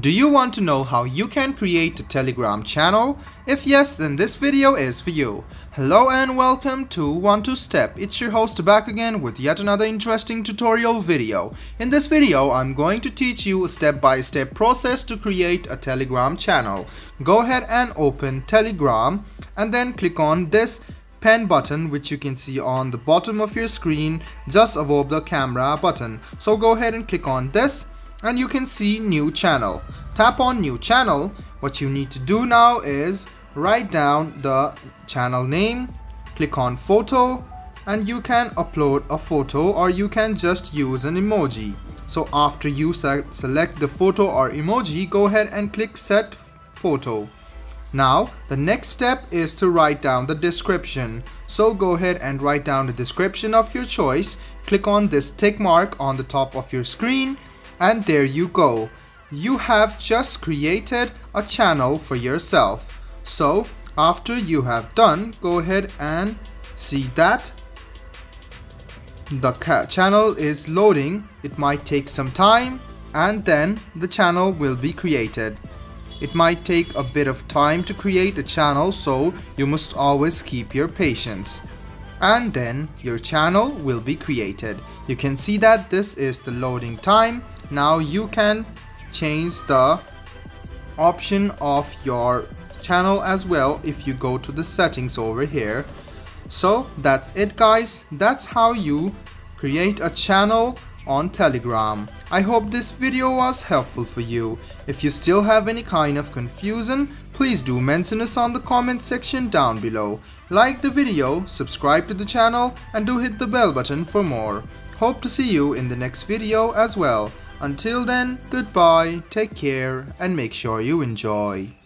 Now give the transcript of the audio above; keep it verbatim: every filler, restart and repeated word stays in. Do you want to know how you can create a Telegram channel? If yes, then this video is for you. Hello and welcome to one two step. It's your host back again with yet another interesting tutorial video. In this video, I'm going to teach you a step-by-step process to create a Telegram channel. Go ahead and open Telegram and then click on this pen button, which you can see on the bottom of your screen just above the camera button. So go ahead and click on this and you can see new channel. Tap on new channel. What you need to do now is write down the channel name, click on photo, and you can upload a photo or you can just use an emoji. So after you se select the photo or emoji, go ahead and click set photo. Now the next step is to write down the description. So go ahead and write down the description of your choice. Click on this tick mark on the top of your screen. And there you go. You have just created a channel for yourself. So after you have done, go ahead and see that the channel is loading. It might take some time and then the channel will be created. It might take a bit of time to create a channel, so you must always keep your patience. And then your channel will be created. You can see that this is the loading time. Now you can change the option of your channel as well if you go to the settings over here. So that's it, guys. That's how you create a channel on Telegram. I hope this video was helpful for you. If you still have any kind of confusion, please do mention us on the comment section down below. Like the video, subscribe to the channel, and do hit the bell button for more. Hope to see you in the next video as well. Until then, goodbye, take care, and make sure you enjoy.